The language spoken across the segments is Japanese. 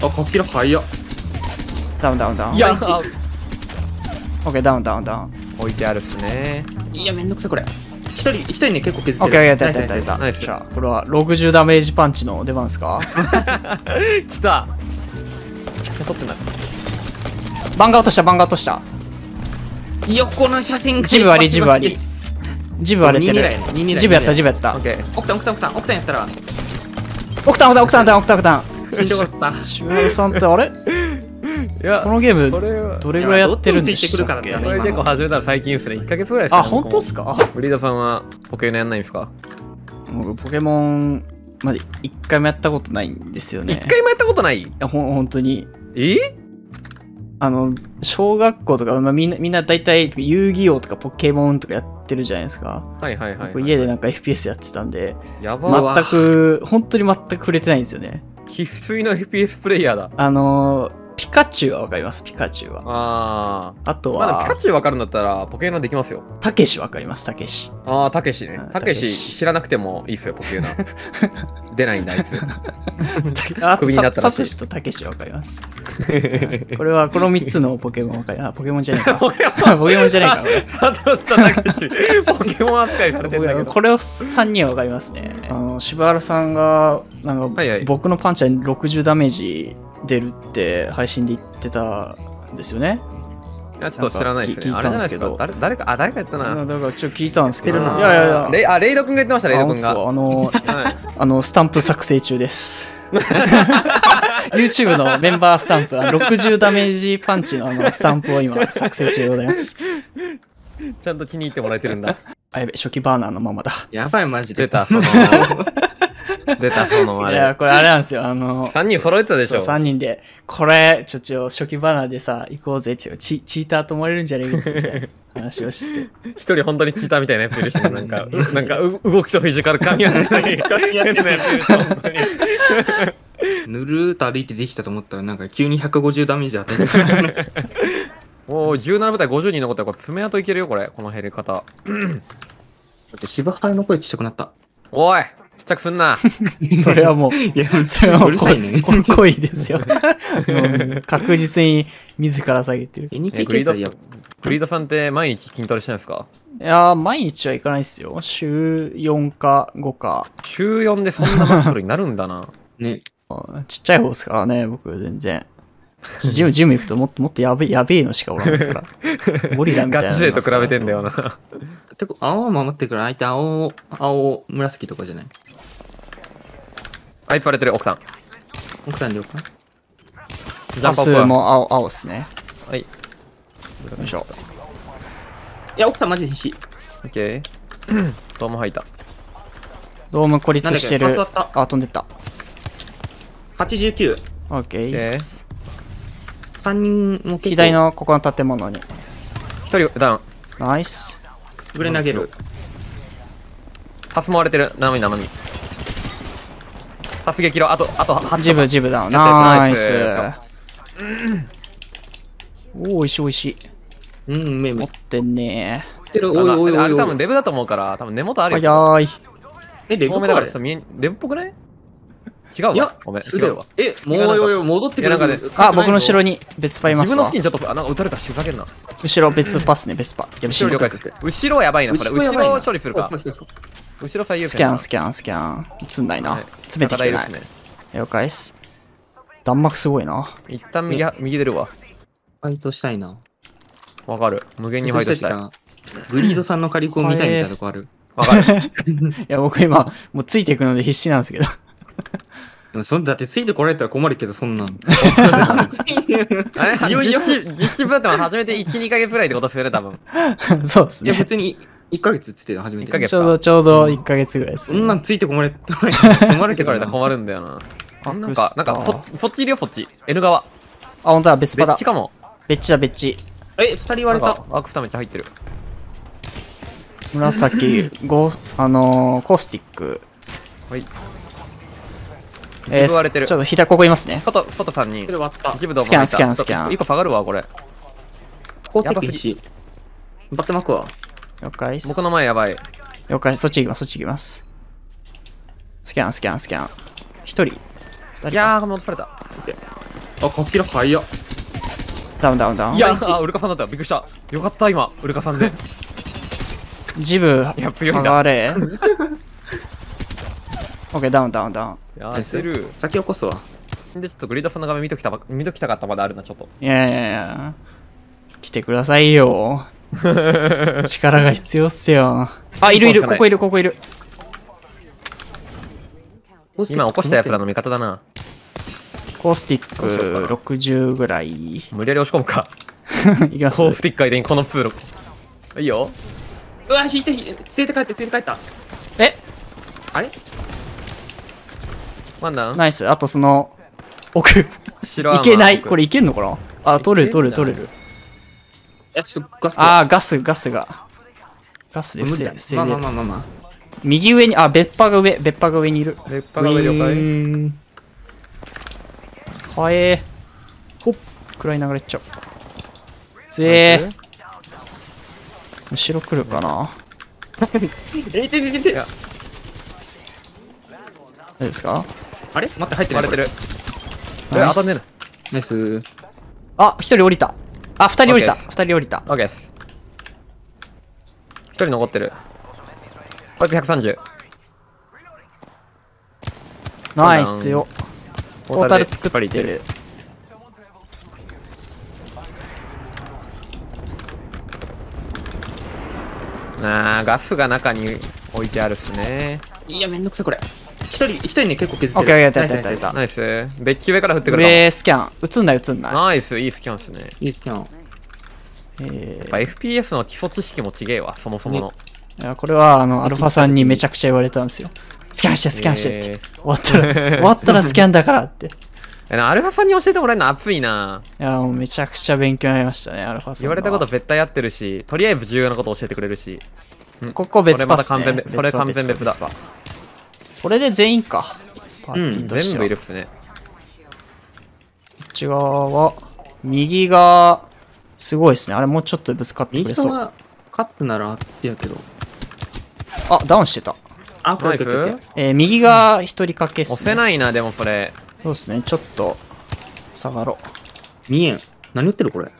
あ、カッキラ早っ。ダウンダウンダウン。いや、オッケー、ダウンダウンダウン。置いてあるっすね。いや、めんどくさ、これ。一人ね、結構削ってる。オッケー、やったやったやった。じゃあ、これは60ダメージパンチの出番ですか？来た。ちょっと取ってない。バンガー落とした、バンガー落とした。横の車線がジブ割り、ジブ割り。ジブ割れてる。ジブやった、ジブやった。オッケー。オクタンやったら。オクタン。しんどかった。しゅうえいさんってあれ？いや、このゲームどれぐらいやってるんでしたっけ？これ結構始めたら最近ですね、1ヶ月ぐらいですね。あ、本当っすか？ブリードさんはポケモンやんないんですか？僕ポケモンまで1回もやったことないんですよね。1回もやったことない？いや、本当に。小学校とか、まあ、みんな大体遊戯王とかポケモンとかやってるじゃないですか。はいはいはい、はい。家でなんか FPS やってたんで、やば全く、本当に全く触れてないんですよね。生粋の FPS プレイヤーだ。ピカチュウはわかります、ピカチュウは。あとは。まだピカチュウわかるんだったら、ポケナできますよ。たけしわかります、たけし。ああ、たけしね。たけし知らなくてもいいっすよ、ポケナ。出ないんだ、あいつ。クビになったらしい。サトシとたけしわかります。これは、この3つのポケモンわかります。ポケモンじゃないか。ポケモンじゃないか。サトシとたけし。ポケモン扱いされてるんだけど。これを3人はわかりますね。柴原さんが、なんか、僕のパンチャーに60ダメージ。出るって配信で言ってたんですよね。いや、ちょっと知らないですね。聞いたんですけど、誰かやったな。だからちょっと聞いたんですけど、いやいやいや、レイド君が言ってました、レイド君が。スタンプ作成中です。YouTube のメンバースタンプ、60ダメージパンチのスタンプを今作成中でございます。ちゃんと気に入ってもらえてるんだ。あ、やべ、初期バーナーのままだ。やばい、マジで。出た、そのあれ。いや、これあれなんですよ。3人揃えたでしょ。3人で、これ、初期バナーでさ、行こうぜって、チーターと思われるんじゃねえみたいな話をして。一人本当にチーターみたいなやついるし、なんか、動きとフィジカル噛み合ってない。変なやついるし、本当に。ぬるーっと歩いてできたと思ったら、なんか急に150ダメージ当たりました。もう17部隊50人残ったら、これ爪痕いけるよ、これ。この減り方。だって、柴原の声ちっちゃくなった。おい！ちっちゃくすんな。それはもう、いや、それはもう恋ですよ。確実に自ら下げてる。グリードさんって毎日筋トレしてないですか？いや、毎日はいかないっすよ。週4か5か。週4でそんなマッスルになるんだな。ね。ちっちゃい方ですからね、僕、全然。ジム行くともっとやべえのしかおらんですから。ゴリラみたいな。ガチ勢と比べてんだよな。結構青を守ってくる相手、青、紫とかじゃない。あいつ割れてる、奥さんでおくか。ジャンパー数も青っすね。はい。よいしょ。いや、奥さんマジで必死。オッケー。ドーム入った。ドーム孤立してる。あ、飛んでった。89。オッケー。3人も左のここの建物に。1人ダウン。ナイス。ぶれ投げる。ハスも割れてる。生身。ハス撃ろ。あと8。ジブダウン。ナイス。おいしいおいしい。うん、目持ってんねー。あれ多分レブだと思うから、多分根元あるよ。早い。え、レブっぽくない？レブっぽくない？違うわ。ごめん。違うわ。え、もう戻ってくる。あ、僕の後ろに別パいます。自分の付近ちょっと、なんか撃たれたし、ふざけんな。後ろ別パスね、別パ。後ろやばいな、これ。後ろ処理するか。後ろ最優先。スキャン。映んないな。詰めてきてない。了解っす。弾幕すごいな。一旦右出るわ。ファイトしたいな。わかる。無限にファイトしたい。グリードさんの仮子みたいなとこある。わかる。いや、僕今、もうついていくので必死なんですけど。だってついてこられたら困るけど、そんなん。実施部だって初めて1、2ヶ月ぐらいってことするね、多分。そうですね。いや、別に1ヶ月ついて初めて。ちょうど1ヶ月ぐらいです。そんなんついてこられたら困るけど、困るんだよな。あ、なんか、そっちいるよ、そっち。N 側。あ、ほんとだ、別パだ。別地かも。別地。え、2人割れた。ワーク2めっちゃ入ってる。紫、コースティック。はい。ちょっと左ここいますね。外3人。スキャン。1個下がるわ、これ。こっち厳しい。バッて巻くわ。了解。僕の前やばい。了解、そっち行きます。スキャン。1人。2人。いやー、戻された。あ、カツキラ早っ。ダウンダウンダウン。いやー、ウルカさんだった。びっくりした。よかった、今、ウルカさんで。ジブ、上がれ。オッケー、ダウンダウンダウン。いやー、焦る。先起こすわ。で、ちょっとグリードさんの画面見ときたかった。まだあるな、ちょっと。いやいやいや。来てくださいよ。力が必要っすよ。あ、いるいる、ここいる、ここいる。今起こしたやつらの味方だな。コースティック60ぐらい。無理やり押し込むか。いきます。コースティック相手にこのプール。いいよ。うわ、引いて、連れて帰って、連れて帰った。え？あれ？ワンダウン。ナイス。あとその、奥。いけない。これいけんのかな？あ、取れる、取れる、取れる。あー、ガスが。ガスで防いでる。まあまあまあまあ。右上に、あ、別波が上、別波が上にいる。別波が上、了解。はえー。ほっ、暗い流れっちゃう。ぜー。後ろ来るかな。大丈夫ですか。あれ待って、入ってる。割れてる。当たんねえな。ナイス。あ、一人降りた。あ、二人降りた。二人降りた。オッケーです。一人残ってる。これ130。ナイスよ。ポータル作ってる。あー、ガスが中に置いてあるっすね。いや、めんどくさいこれ。一人ね、結構削ってる。オッケー、やったやったやった。ナイス。ベッキ上から振ってくる。スキャン。映んない映んない。ナイス、いいスキャンっすね。いいスキャン。やっぱ FPS の基礎知識もちげえわ、そもそもの。いや、これは、アルファさんにめちゃくちゃ言われたんですよ。スキャンして、スキャンしてって。終わったらスキャンだからって。アルファさんに教えてもらえるの熱いな。いや、もうめちゃくちゃ勉強になりましたね、アルファさんは。言われたこと絶対やってるし、とりあえず重要なこと教えてくれるし。ここ別パスね。これ完全別だ。これで全員か。全部いるっすね。こっち側は、右が、すごいっすね。あれもうちょっとぶつかってくれそう。右側、勝つならあってやけど。あ、ダウンしてた。あ、これ右が一人かけっすね。押せないな、でもこれ。そうですね、ちょっと、下がろう。見えん。何言ってるこれ。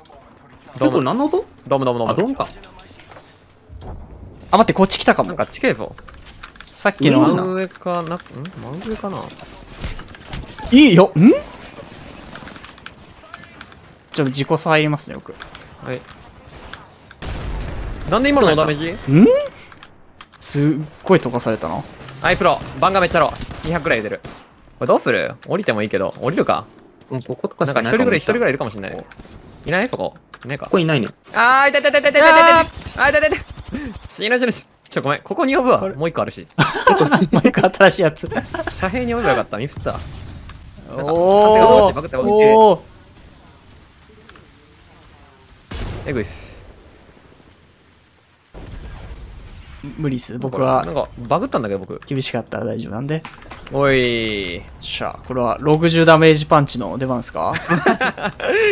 どうも、何の音？どうも。あ、ドンか。あ、待って、こっち来たかも。なんか近いぞ。さっきの。真上かな？真上かな？いいよ、ん？ちょっと自己差入りますね、僕。はい。なんで今のダメージ？ん？すっごい溶かされたな。はい、プロ、バンがめっちゃろ。200くらい出る。これどうする？降りてもいいけど、降りるか。うん、こことかしかない。なんか一人ぐらいいるかもしれないね。いない？そこ。ねえか。ここいないね。あー、いた。死ぬ。ちょ、ごめん。ここに呼ぶわ。もう一個あるし。もう一個新しいやつ。遮蔽に呼べばよかった。ミスった。おー。おー。えぐいっす。無理っす。僕はなんかバグったんだけど、僕厳しかったら大丈夫なんで。おいしゃあ、これは60ダメージパンチの出番ですか。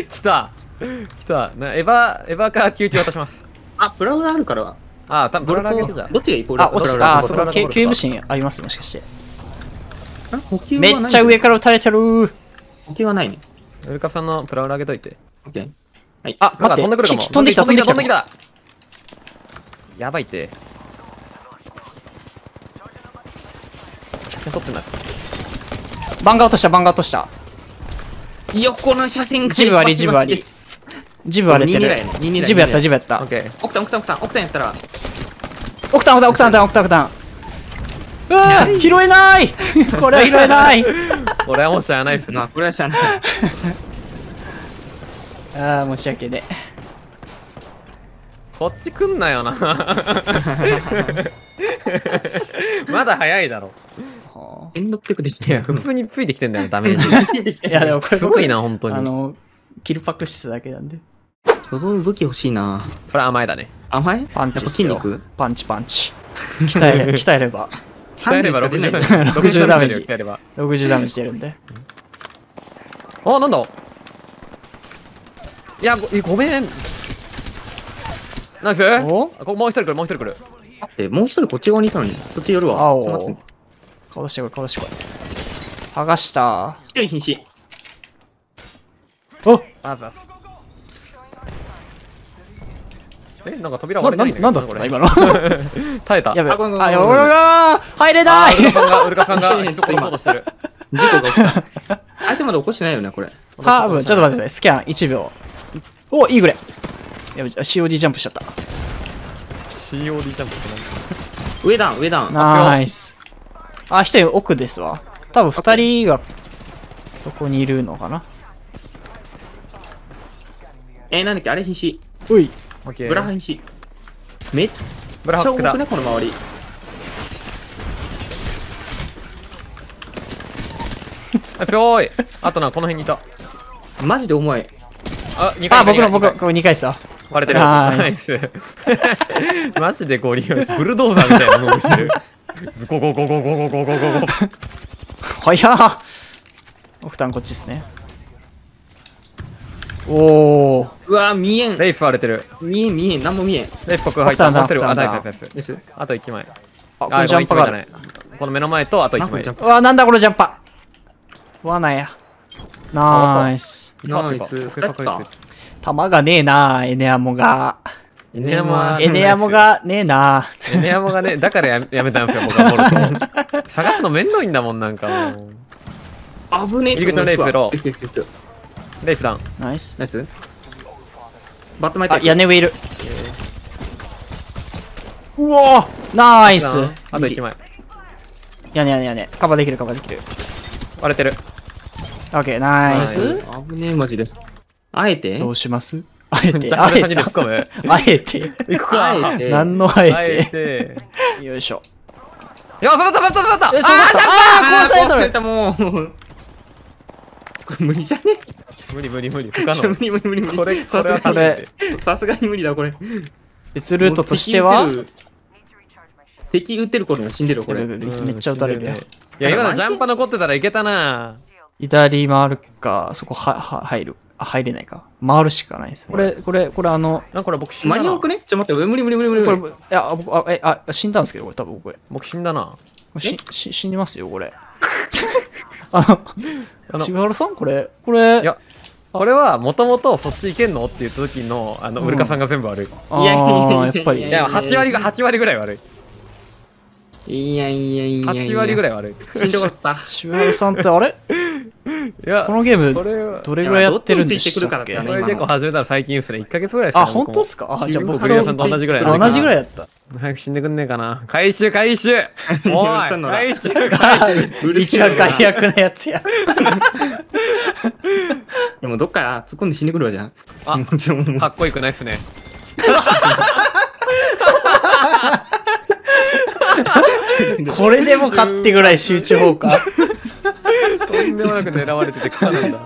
来た。エヴァから救急渡します。あ、プラウラあるから。あ、多分プラウラ上げてじゃん。どっちがいい？あ、落ちた。あ、そこは救急部心あります、もしかして。めっちゃ上から撃たれてる。補給はないね。ウルカさんのプラウラ上げといて。オッケー。はい。あ、待って、飛んできた。やばいって。取ってない。バンガー落とした。横の車線がジブあり。ジブ割れてる。ジブやった。オッケー。オクタンやったら。オクタン。うわ、拾えない。これは拾えない。これはもうしゃあないですな。これはしゃあない。ああ、申し訳ね。こっち来んなよな。まだ早いだろ。1600できて、普通についてきてんだよ、ダメージ。いや、でもこれすごいな、本当に。キルパックしてただけなんで。初動武器欲しいな。それは甘えだね。甘え？パンチ。筋肉？パンチ。鍛えれば。60ダメージ。60ダメージ出るんで。あ、なんだ？いや、ごめん。ナイス？もう一人来る、もう一人こっち側にいたのに、そっち寄るわ。青。顔出してこい。剥がした。一人瀕死。おあざす。え、なんか扉割れてるんだけど、なんだこれ。耐えた。やべ。あ、俺が入れない。ウルカさんがどこ行こうとしてる。事故が起きた。相手まで起こしてないよねこれ。多分ちょっと待ってください。スキャン1秒。お、いいぐらい。やべ、COD ジャンプしちゃった。COD ジャンプって何？上段、上段。ナイス。あ、一人奥ですわ。多分二人がそこにいるのかな。なんだっけあれ必死。おい。ブラハ必死。めっちゃ多くないこの周り。あ、すごい。あとな、この辺にいた。マジで重い。あ、2回。あ、僕、ここ2回さ。割れてる。ナイス。マジでゴリ押し。ブルドーザーみたいな動きしてる。ゴゴゴゴゴゴゴゴゴゴ。早っ。奥端こっちですね。おお。うわ、見えん。レイフ割れてる。見えん。なんも見えん。レイフここ入った。あ、と1枚。あ、このジャンパーがない。この目の前とあと1枚。うわ、なんだこのジャンパー。罠や。ナイス。ナイス。弾がねえなー、エネアモが。エネアモがねえなー。エネアモがね、だからやめたんですよ、僕はボルト。探すのめんどいんだもん、なんか。危ねえ。入り口のレイフゼロ。レイフダウン。ナイス。ナイス。バット巻いてる。あ、屋根上いる。うおーナイス。あと1枚。屋根。カバーできる。割れてる。オッケー、ナイス。危ねえ、マジで。あえてどうしますあえて。行くか。何のあえて。よいしょ。やばい、バッタ。壊されたもう。これ無理じゃね？無理。不可能。さすがに無理だ、これ。別ルートとしては敵撃ってる頃には死んでる、これ。めっちゃ撃たれるね。いや、今のジャンパ残ってたらいけたな。左回るか、そこ入る。あ、入れないか。回るしかないです。これ僕死んだな。マニオクね？ちょ、待って、無理。これ、いや、僕、死んだんですけど、これ、多分僕死んだな。死にますよ、これ。しばらさんこれ。いや、俺はもともとそっち行けんのって言った時の、ウルカさんが全部悪い。いや、やっぱり。いや、8割ぐらい悪い。いや。8割ぐらい悪い。しんどかった。しばらさんってあれ？いや、このゲーム、どれぐらいやってるんですか？結構始めたら最近ですね。1ヶ月ぐらいですね。あ、本当っすか？あ、じゃあ僕と同じぐらいだった。早く死んでくんねえかな。回収おい回収一番害悪なやつや。でもどっか突っ込んで死んでくるわじゃん。あ、かっこよくないっすね。これでも勝ってぐらい集中砲火。とんでもなく狙われてて草なんだ。